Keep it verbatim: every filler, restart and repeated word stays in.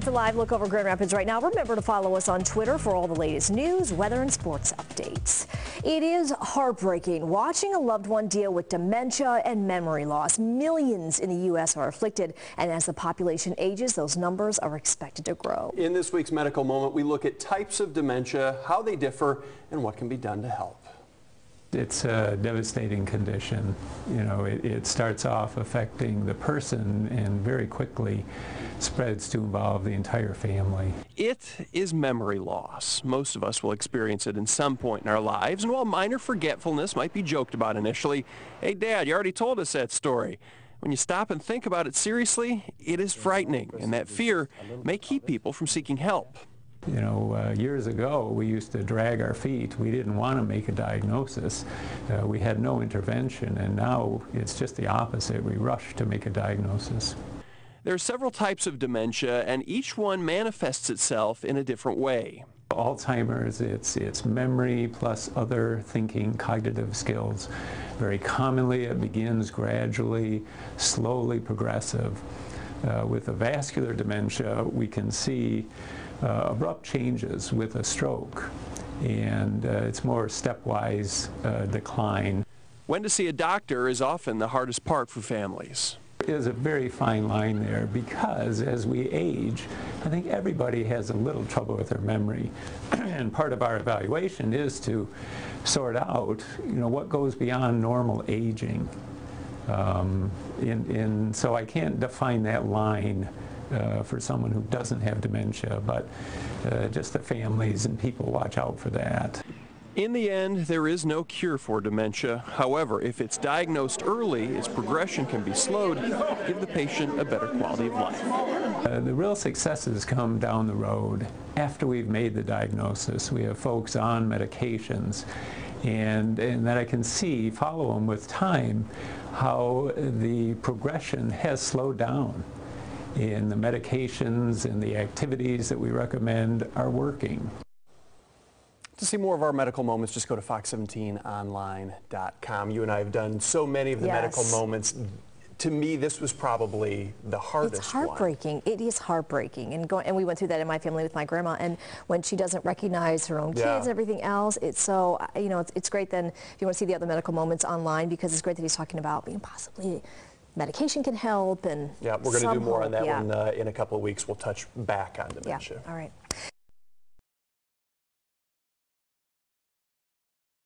That's a live look over Grand Rapids right now. Remember to follow us on Twitter for all the latest news, weather, and sports updates. It is heartbreaking watching a loved one deal with dementia and memory loss. Millions in the U S are afflicted, and as the population ages, those numbers are expected to grow. In this week's Medical Moment, we look at types of dementia, how they differ, and what can be done to help. It's a devastating condition. You know, it, it starts off affecting the person and very quickly spreads to involve the entire family. It is memory loss. Most of us will experience it in some point in our lives, and while minor forgetfulness might be joked about initially, hey Dad, you already told us that story. When you stop and think about it seriously, it is frightening, and that fear may keep people from seeking help. You know, uh, years ago, we used to drag our feet. We didn't want to make a diagnosis. Uh, we had no intervention, and now it's just the opposite. We rush to make a diagnosis. There are several types of dementia, and each one manifests itself in a different way. Alzheimer's, it's, it's memory plus other thinking cognitive skills. Very commonly, it begins gradually, slowly progressive. Uh, with a vascular dementia, we can see Uh, abrupt changes with a stroke, and uh, it's more stepwise uh, decline. When to see a doctor is often the hardest part for families. There's a very fine line there, because as we age, I think everybody has a little trouble with their memory, and part of our evaluation is to sort out, you know, what goes beyond normal aging. Um, and, and so I can't define that line Uh, for someone who doesn't have dementia, but uh, just the families and people watch out for that. In the end, there is no cure for dementia. However, if it's diagnosed early, its progression can be slowed, give the patient a better quality of life. Uh, the real successes come down the road. After we've made the diagnosis, we have folks on medications, and, and that I can see, follow them with time, how the progression has slowed down. And the medications and the activities that we recommend are working. To see more of our Medical Moments, just go to Fox seventeen online dot com. You and I have done so many of the yes. Medical Moments. To me, this was probably the hardest one. It's heartbreaking. One. It is heartbreaking. And, going, and we went through that in my family with my grandma. And when she doesn't recognize her own kids yeah. and everything else, it's so, you know, it's, it's great then if you want to see the other Medical Moments online, because it's great that he's talking about being possibly medication can help, and yeah, we're going to do more on that yeah. one uh, in a couple of weeks. We'll touch back on dementia. Yeah. All right.